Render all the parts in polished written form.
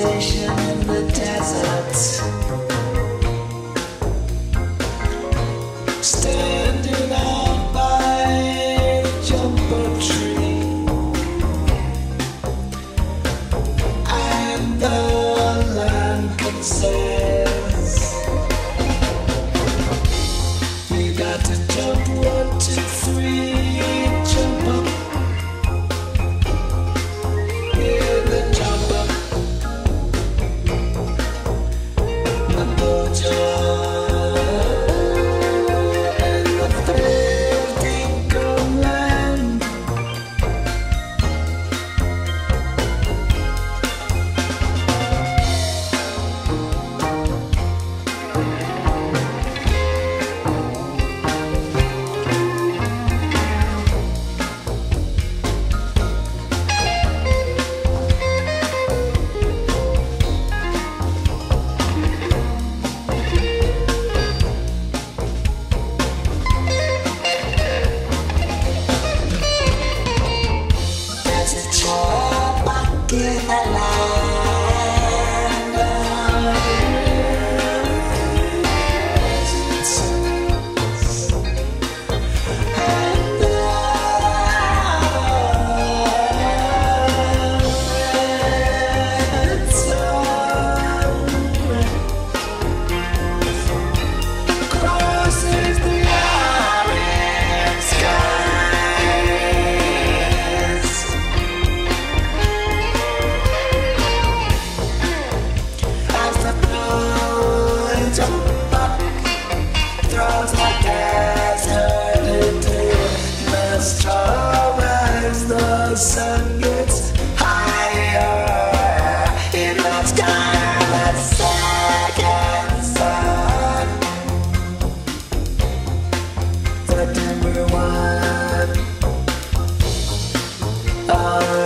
station in the desert, standing out by a jumper tree, and the lamp says, "You got to jump 1, 2, 3, jump up."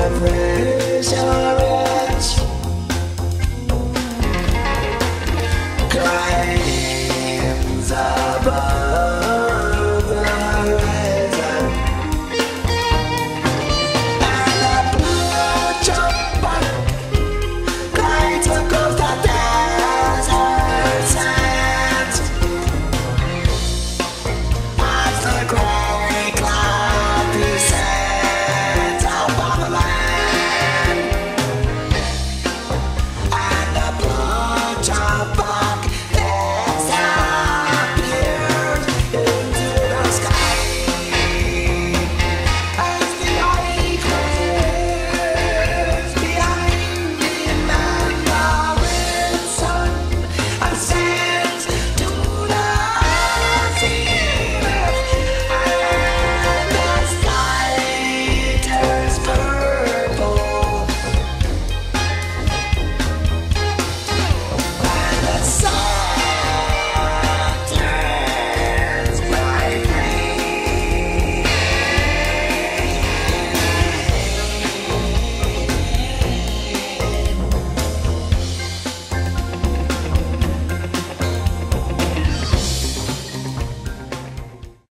Everyone,